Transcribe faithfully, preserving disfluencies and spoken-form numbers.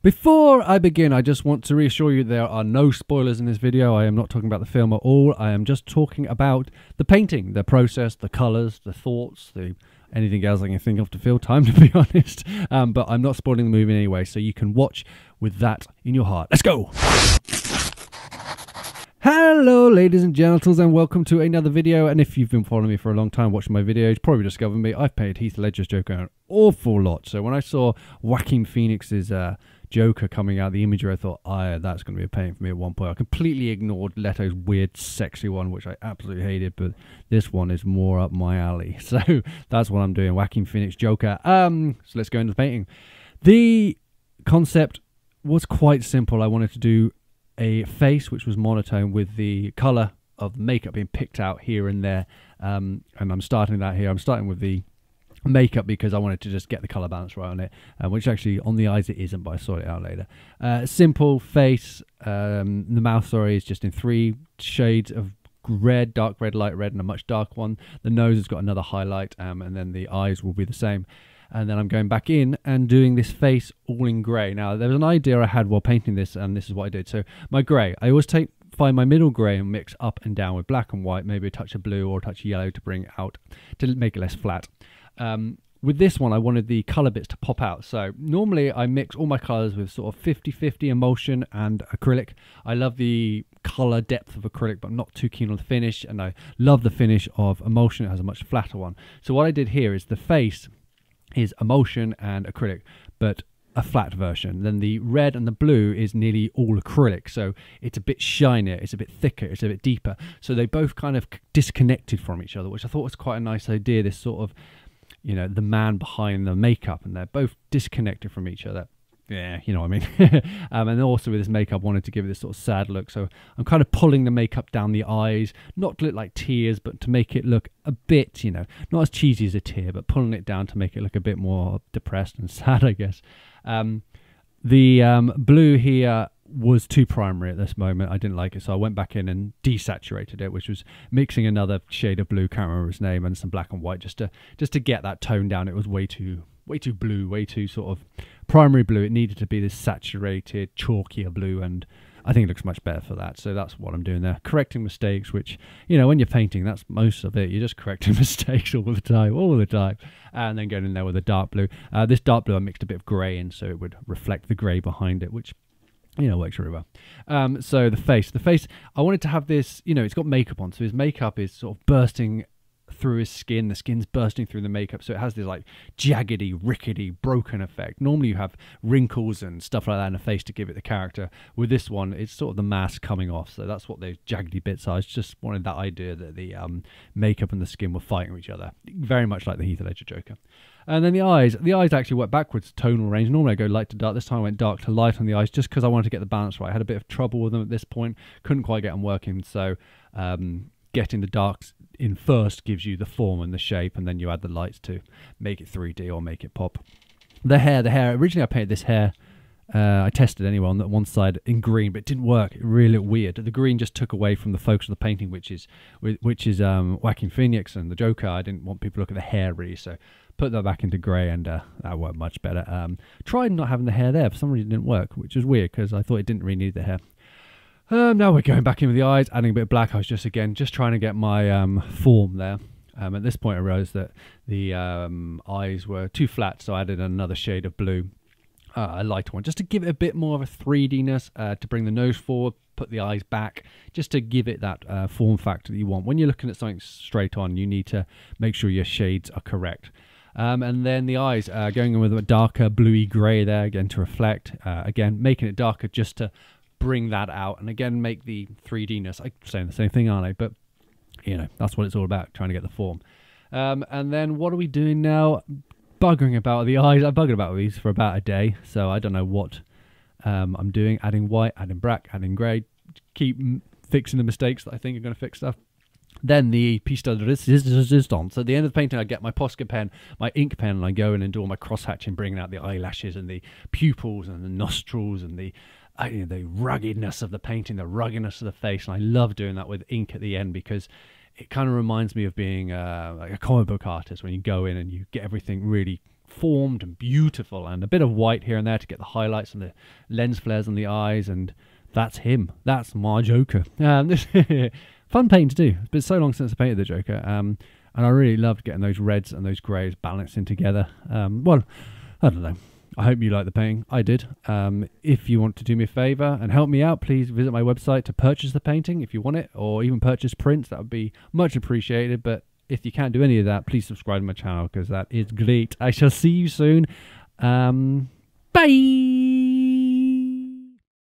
Before I begin, I just want to reassure you there are no spoilers in this video. I am not talking about the film at all. I am just talking about the painting, the process, the colours, the thoughts, the anything else I can think of to fill time, to be honest. Um, but I'm not spoiling the movie in any way, so you can watch with that in your heart. Let's go! Hello ladies and gentles, and welcome to another video. And if you've been following me for a long time, watching my videos, probably discovered me. I've played Heath Ledger's Joker an awful lot. So when I saw Joaquin Phoenix's uh, Joker coming out, the imagery, I thought, ah, that's going to be a pain for me at one point. I completely ignored Leto's weird, sexy one, which I absolutely hated, but this one is more up my alley. So that's what I'm doing, Joaquin Phoenix Joker. Um, so let's go into the painting. The concept was quite simple. I wanted to do a face which was monotone with the colour of makeup being picked out here and there, um, and I'm starting that here. I'm starting with the makeup because I wanted to just get the colour balance right on it, uh, which actually on the eyes it isn't, but I sort it out later. Uh, simple face, um, the mouth, sorry, is just in three shades of red, dark red, light red, and a much darker one. The nose has got another highlight, um, and then the eyes will be the same. And then I'm going back in and doing this face all in grey. Now, there was an idea I had while painting this, and this is what I did. So my grey, I always take find my middle grey and mix up and down with black and white, maybe a touch of blue or a touch of yellow to bring out, to make it less flat. Um, with this one, I wanted the colour bits to pop out. So normally I mix all my colours with sort of fifty fifty emulsion and acrylic. I love the colour depth of acrylic, but I'm not too keen on the finish. And I love the finish of emulsion. It has a much flatter one. So what I did here is the face is emulsion and acrylic, but a flat version. Then the red and the blue is nearly all acrylic, so it's a bit shinier, it's a bit thicker, it's a bit deeper. So they both kind of disconnected from each other, which I thought was quite a nice idea, this sort of, you know, the man behind the makeup, and they're both disconnected from each other. Yeah, you know what I mean. um, and also with this makeup, I wanted to give it this sort of sad look. So I'm kind of pulling the makeup down the eyes, not to look like tears, but to make it look a bit, you know, not as cheesy as a tear, but pulling it down to make it look a bit more depressed and sad, I guess. Um, the um, blue here was too primary at this moment. I didn't like it, so I went back in and desaturated it, which was mixing another shade of blue, can't remember its name, and some black and white just to, just to get that tone down. It was way too... way too blue, way too sort of primary blue. It needed to be this saturated, chalkier blue, and I think it looks much better for that. So that's what I'm doing there. Correcting mistakes, which, you know, when you're painting, that's most of it. You're just correcting mistakes all the time, all the time. And then going in there with a dark blue. Uh, this dark blue, I mixed a bit of grey in, so it would reflect the grey behind it, which, you know, works really well. Um, so the face. The face, I wanted to have this, you know, it's got makeup on, so his makeup is sort of bursting through his skin, the skin's bursting through the makeup, so it has this like jaggedy, rickety, broken effect. Normally you have wrinkles and stuff like that in the face to give it the character. With this one, it's sort of the mask coming off, so that's what those jaggedy bits are. I just wanted that idea that the um, makeup and the skin were fighting each other, very much like the Heath Ledger Joker. And then the eyes. The eyes actually went backwards, tonal range. Normally I go light to dark. This time I went dark to light on the eyes just because I wanted to get the balance right. I had a bit of trouble with them at this point, couldn't quite get them working, so um, getting the darks in first gives you the form and the shape, and then you add the lights to make it three D or make it pop. The hair, the hair. Originally I painted this hair, uh, I tested anyway on that one side in green, but it didn't work. It really looked weird. The green just took away from the focus of the painting, which is which is um, Joaquin Phoenix and the Joker. I didn't want people to look at the hair really, so put that back into grey, and uh, that worked much better. Um, tried not having the hair there, for some reason it didn't work, which was weird because I thought it didn't really need the hair. Um, now we're going back in with the eyes, adding a bit of black. I was just, again, just trying to get my um, form there. Um, at this point, I realised that the um, eyes were too flat, so I added another shade of blue, uh, a lighter one, just to give it a bit more of a three D-ness, uh, to bring the nose forward, put the eyes back, just to give it that uh, form factor that you want. When you're looking at something straight on, you need to make sure your shades are correct. Um, and then the eyes, uh, going in with a darker bluey grey there, again, to reflect. Uh, again, making it darker just to bring that out, and again make the three D-ness. I'm saying the same thing, aren't I? But you know, that's what it's all about, trying to get the form. Um, and then what are we doing now? Buggering about the eyes. I buggered about these for about a day, so I don't know what um, I'm doing. Adding white, adding black, adding grey. Keep fixing the mistakes that I think are going to fix stuff. Then the piece de resistance. So at the end of the painting, I get my Posca pen, my ink pen, and I go in and do all my crosshatching, bringing out the eyelashes and the pupils and the nostrils and the I, you know, the ruggedness of the painting, the ruggedness of the face. And I love doing that with ink at the end because it kind of reminds me of being uh, like a comic book artist when you go in and you get everything really formed and beautiful, and a bit of white here and there to get the highlights and the lens flares on the eyes, and that's him. That's my Joker. Um, fun painting to do. It's been so long since I painted the Joker, um, and I really loved getting those reds and those greys balancing together. Um, well, I don't know. I hope you like the painting. I did. Um, if you want to do me a favour and help me out, please visit my website to purchase the painting if you want it, or even purchase prints. That would be much appreciated. But if you can't do any of that, please subscribe to my channel, because that is great. I shall see you soon. Um, bye!